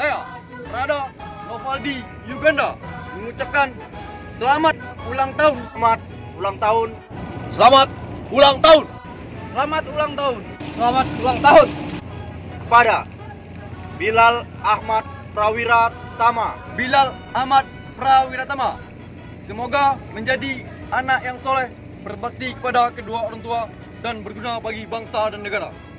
saya, Prado Novaldi Yuganda, mengucapkan selamat ulang tahun. Selamat ulang tahun. Selamat ulang tahun. Selamat ulang tahun. Selamat ulang tahun kepada Bilal Ahmad Prawiratama. Bilal Ahmad Prawiratama, semoga menjadi anak yang soleh, berbakti kepada kedua orang tua, dan berguna bagi bangsa dan negara.